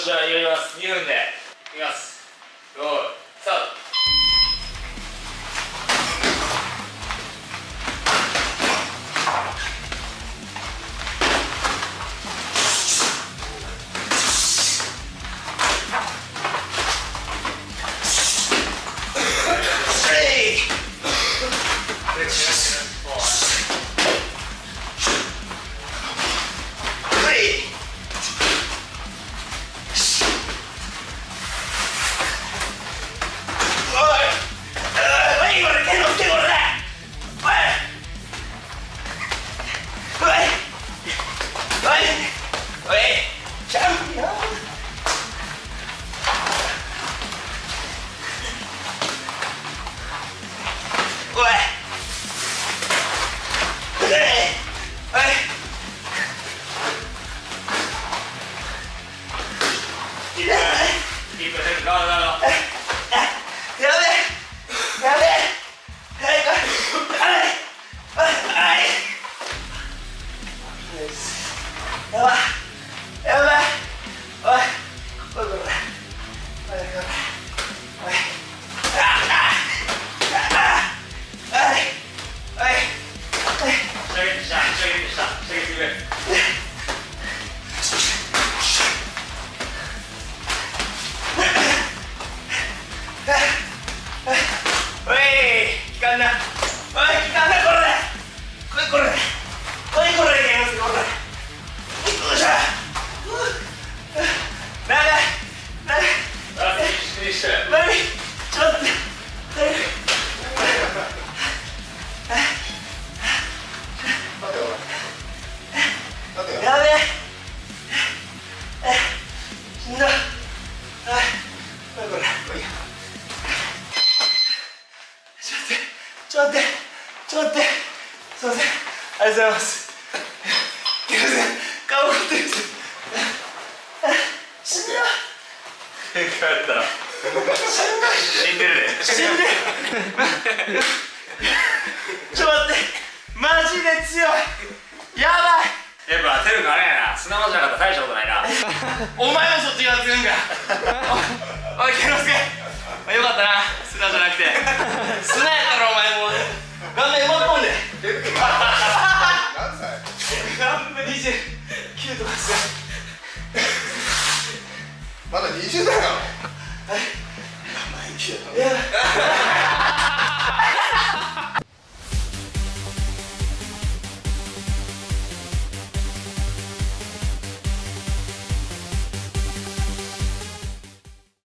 しはやります。2分でいきます。よーいスタート。まだ20代なの？